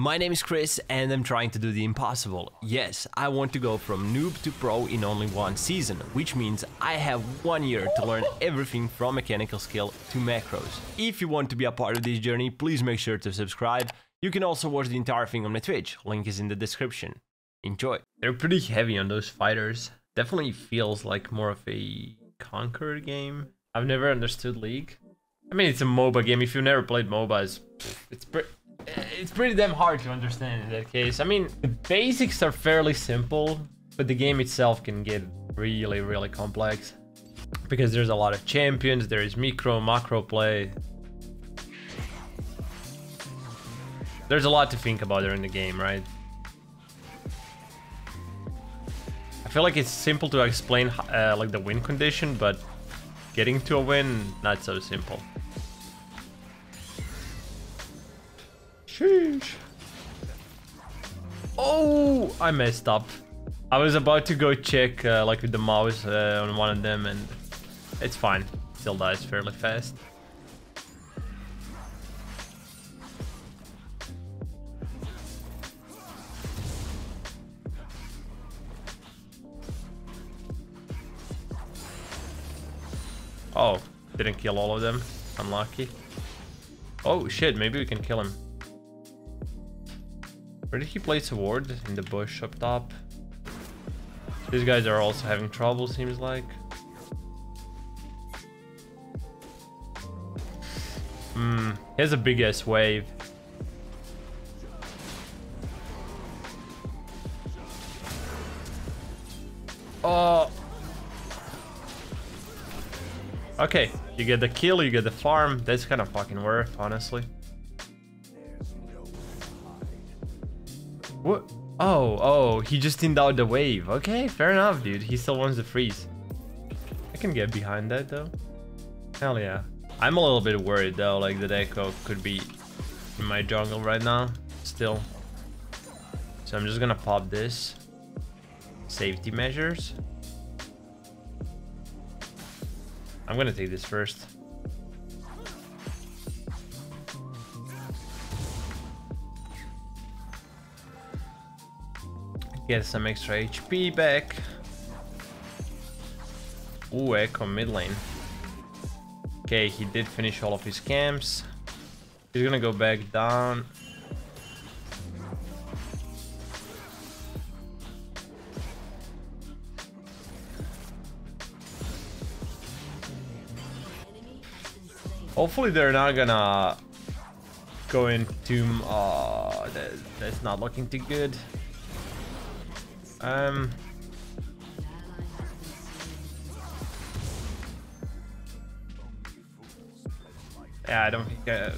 My name is Kriis and I'm trying to do the impossible. Yes, I want to go from noob to pro in only one season, which means I have 1 year to learn everything from mechanical skill to macros. If you want to be a part of this journey, please make sure to subscribe. You can also watch the entire thing on my Twitch, link is in the description. Enjoy. They're pretty heavy on those fighters. Definitely feels like more of a Conqueror game. I've never understood League. I mean, it's a MOBA game. If you've never played MOBAs, it's pretty damn hard to understand in that case. I mean, the basics are fairly simple, but the game itself can get really, really complex because there's a lot of champions, there is micro, macro play. There's a lot to think about during the game, right? I feel like it's simple to explain like the win condition, but getting to a win, not so simple. Sheesh. Oh, I messed up. I was about to go check like with the mouse on one of them, and it's fine. Still dies fairly fast. Oh, didn't kill all of them. Unlucky. Oh shit, maybe we can kill him. Where did he place a ward? In the bush up top. These guys are also having trouble, seems like. Hmm, he has a big ass wave. Oh. Okay, you get the kill, you get the farm. That's kind of fucking worth, honestly. What? Oh, he just thinned out the wave. Okay, fair enough, dude. He still wants to freeze. I can get behind that, though. Hell yeah. I'm a little bit worried, though, like that Echo could be in my jungle right now, still. So I'm just gonna pop this. Safety measures. I'm gonna take this first. Get some extra HP back. Ooh, Echo mid lane. Okay, he did finish all of his camps. He's gonna go back down. Hopefully they're not gonna go into... Oh, that's not looking too good. Yeah, I don't think...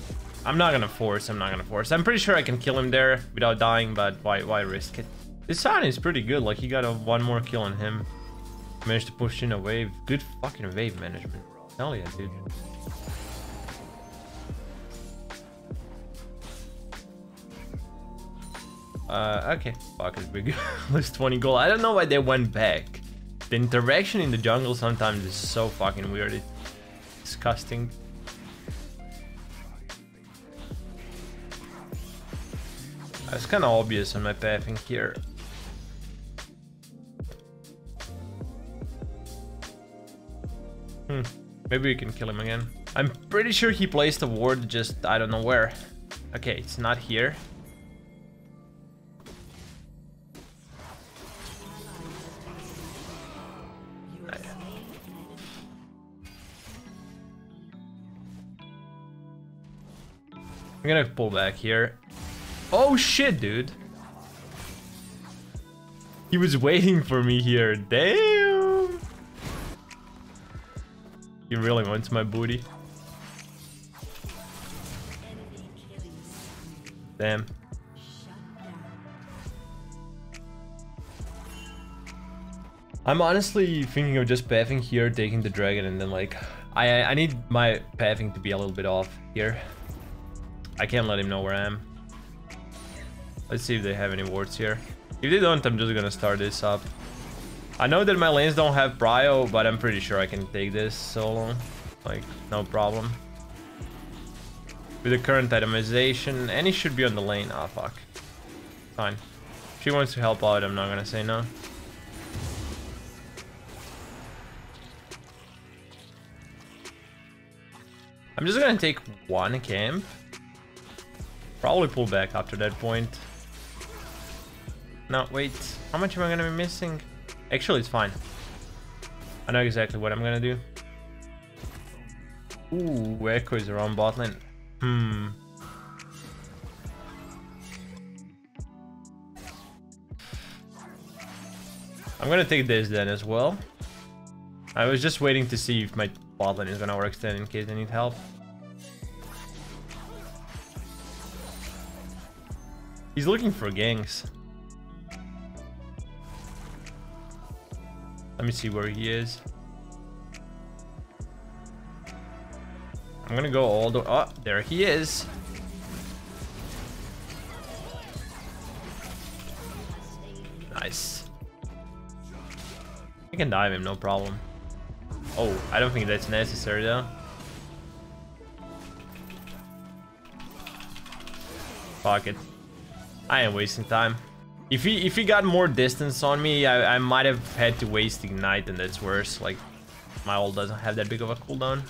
I'm not gonna force. I'm pretty sure I can kill him there without dying, but why risk it? This sign is pretty good. Like, he got one more kill on him. Managed to push in a wave. Good fucking wave management. Hell yeah, dude. Okay, fuck it, we lose 20 gold. I don't know why they went back. The interaction in the jungle sometimes is so fucking weird. It's disgusting. It's kind of obvious on my pathing here. Maybe we can kill him again. I'm pretty sure he placed a ward, just I don't know where. Okay, it's not here. I'm gonna pull back here. Oh shit, dude. He was waiting for me here. Damn. He really wants my booty. Damn. I'm honestly thinking of just pathing here, taking the dragon, and then like... I need my pathing to be a little bit off here. I can't let him know where I am. Let's see if they have any wards here. If they don't, I'm just gonna start this up. I know that my lanes don't have prio, but I'm pretty sure I can take this solo. Like, no problem. With the current itemization, Annie should be on the lane. Ah, fuck. Fine. If she wants to help out, I'm not gonna say no. I'm just gonna take one camp. Probably pull back after that point. No, wait. How much am I gonna be missing? Actually, it's fine. I know exactly what I'm gonna do. Ooh, Echo is around bot lane. Hmm. I'm gonna take this then as well. I was just waiting to see if my bot lane is gonna overextend in case they need help. He's looking for ganks. Let me see where he is. I'm gonna go all the... Oh, there he is. Nice. I can dive him, no problem. Oh, I don't think that's necessary though. Fuck it. I am wasting time. If he got more distance on me, I might have had to waste Ignite, and that's worse. Like, my ult doesn't have that big of a cooldown.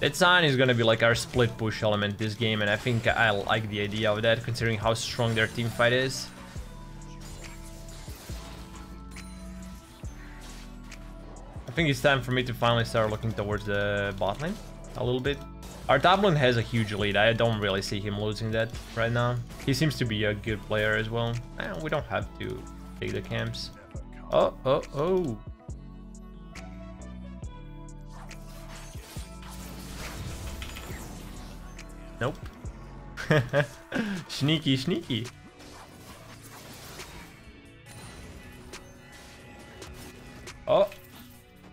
That sign is gonna be like our split push element this game, and I think I like the idea of that, considering how strong their team fight is. I think it's time for me to finally start looking towards the bot lane a little bit. Our top lane has a huge lead. I don't really see him losing that right now. He seems to be a good player as well. We don't have to take the camps. Oh, oh, oh. Nope. Sneaky, sneaky. Oh,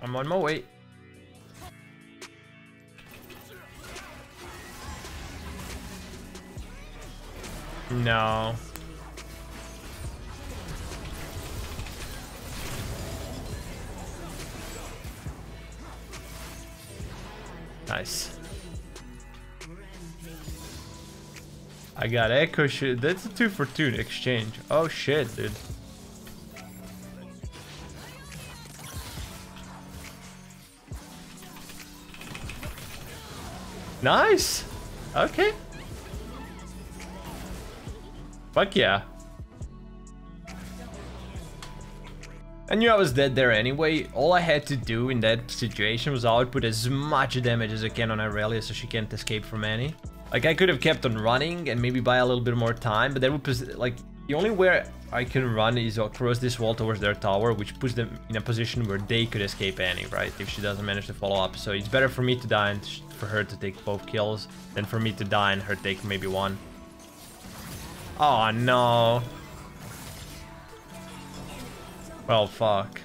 I'm on my way. No. Nice. I got Echo shit. That's a 2-for-2 exchange. Oh shit, dude. Nice. Okay. Fuck yeah. I knew I was dead there anyway. All I had to do in that situation was output as much damage as I can on Irelia so she can't escape from Annie. Like, I could have kept on running and maybe buy a little bit more time, but that would, like, the only way I can run is across this wall towards their tower, which puts them in a position where they could escape Annie, right? If she doesn't manage to follow up. So it's better for me to die and for her to take both kills than for me to die and her take maybe one. Oh no. Well, fuck.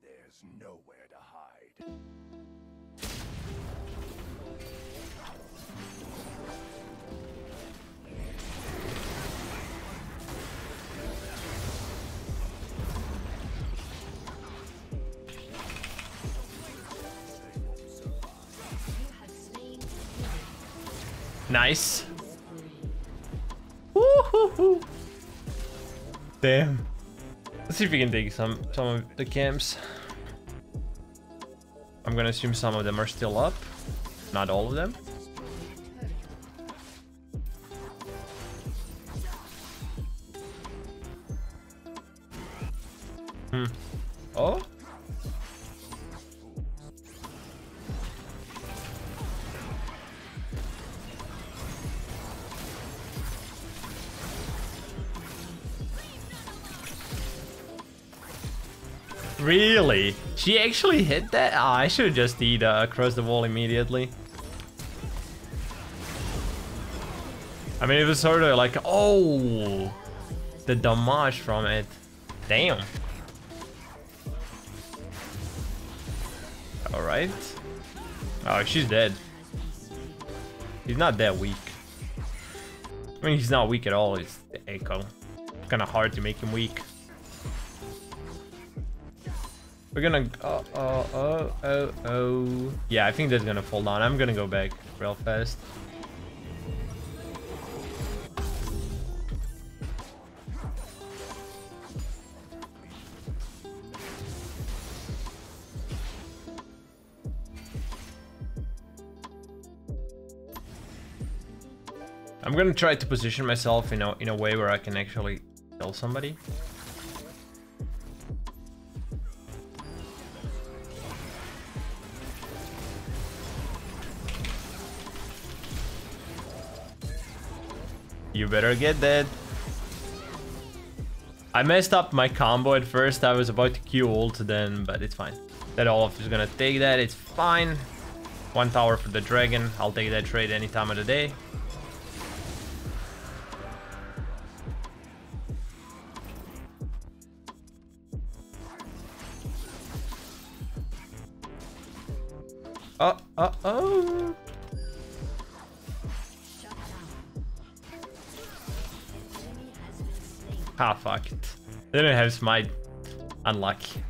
There's nowhere to hide. Nice. Woohoo! Damn. Let's see if we can take some of the camps. I'm gonna assume some of them are still up. Not all of them. Hmm. Oh? Really? She actually hit that? Oh, I should just eat across the wall immediately. I mean, it was sort of like, oh, the damage from it. Damn. All right. Oh, she's dead. He's not that weak. I mean, he's not weak at all. It's the Echo. It's kind of hard to make him weak. We're gonna... Yeah, I think that's gonna fall down. I'm gonna go back real fast. I'm gonna try to position myself in a way where I can actually kill somebody. You better get that. I messed up my combo at first. I was about to Q ult then, but it's fine. That Olaf is gonna take that, it's fine. One tower for the dragon. I'll take that trade any time of the day. Ah, fuck it. They don't have smite. Unlucky.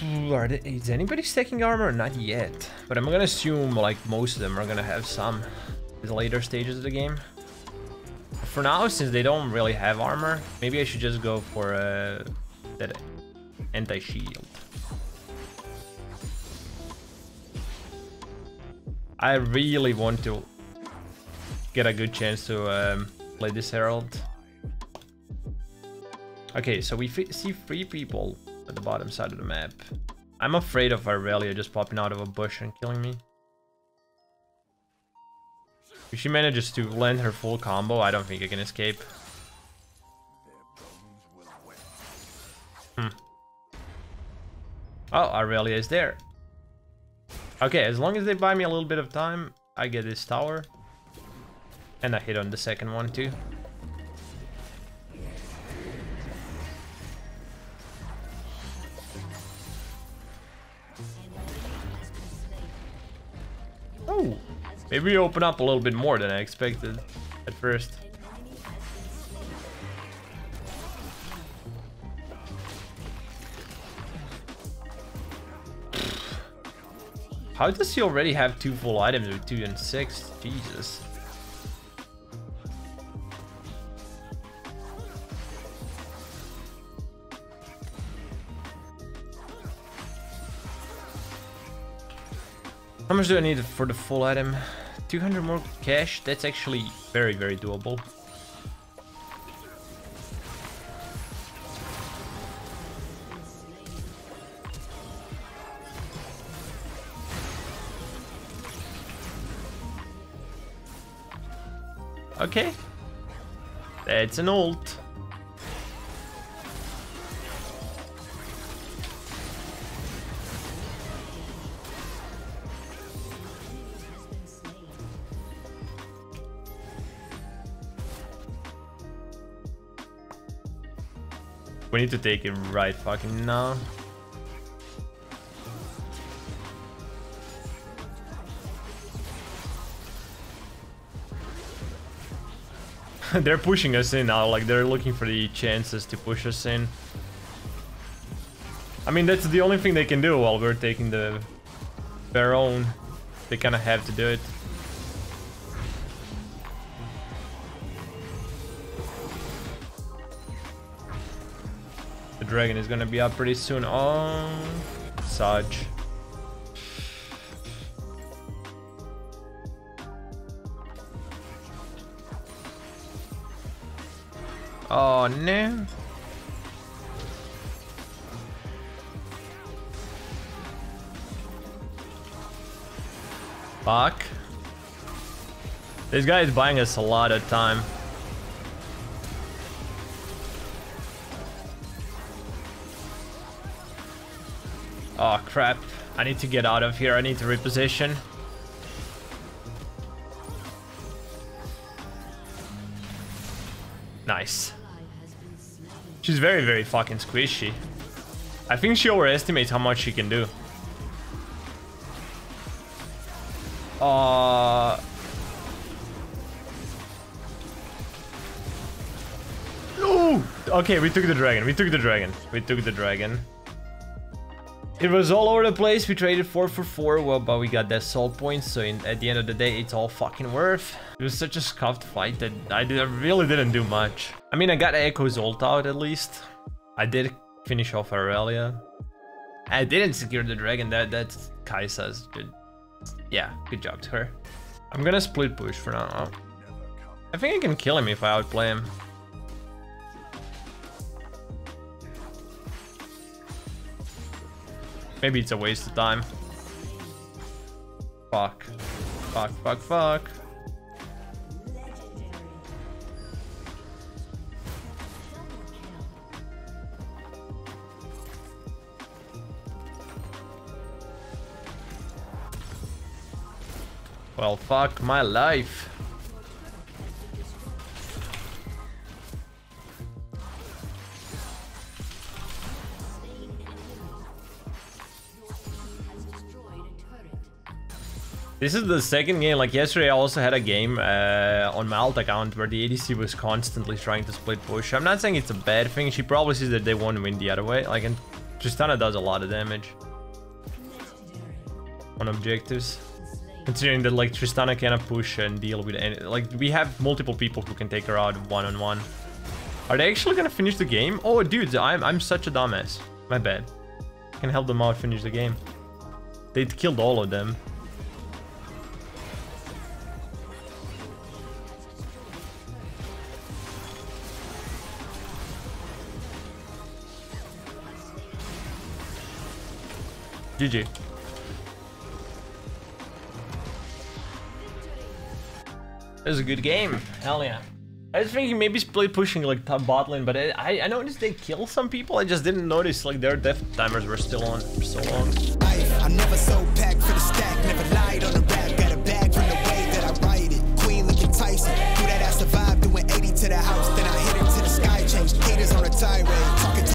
Is anybody stacking armor? Not yet. But I'm gonna assume like most of them are gonna have some in the later stages of the game. For now, since they don't really have armor, maybe I should just go for that anti-shield. I really want to get a good chance to play this Herald. Okay, so we see three people at the bottom side of the map. I'm afraid of Irelia just popping out of a bush and killing me. If she manages to land her full combo, I don't think I can escape. Oh, Irelia is there. Okay, as long as they buy me a little bit of time, I get this tower. And I hit on the second one too. Oh, maybe we open up a little bit more than I expected at first. How does he already have two full items with 2 and 6? Jesus. How much do I need for the full item? 200 more cash? That's actually very, very doable. Okay, that's an ult. We need to take it right fucking now. They're pushing us in now, like they're looking for the chances to push us in. I mean, that's the only thing they can do while we're taking the Baron. They kind of have to do it. The dragon is gonna be up pretty soon. Oh, such. Oh no. Fuck. This guy is buying us a lot of time. Oh crap. I need to get out of here. I need to reposition. Nice. She's very, very fucking squishy. I think she overestimates how much she can do. No! Okay, we took the dragon. It was all over the place. We traded 4 for 4. Well, but we got that salt points, so at the end of the day, it's all fucking worth. It was such a scuffed fight that I really didn't do much. I mean, I got Echo's ult out at least. I did finish off Irelia. I didn't secure the dragon. That's Kaisa's. Good. Yeah, good job to her. I'm gonna split push for now. I think I can kill him if I outplay him. Maybe it's a waste of time. Fuck. Fuck. Well, fuck my life. This is the second game. Like yesterday, I also had a game on my alt account where the ADC was constantly trying to split push. I'm not saying it's a bad thing. She probably sees that they won't win the other way. Like, and Tristana does a lot of damage on objectives. Considering that, like, Tristana cannot push and deal with any... Like, we have multiple people who can take her out one-on-one. Are they actually gonna finish the game? Oh, dude, I'm such a dumbass. My bad. Can help them out finish the game. They killed all of them. GG. That was a good game. Hell yeah. I was thinking maybe split pushing like top bot lane, but I noticed they kill some people. I just didn't notice like their death timers were still on for so long. I never so packed for the stack, never lied.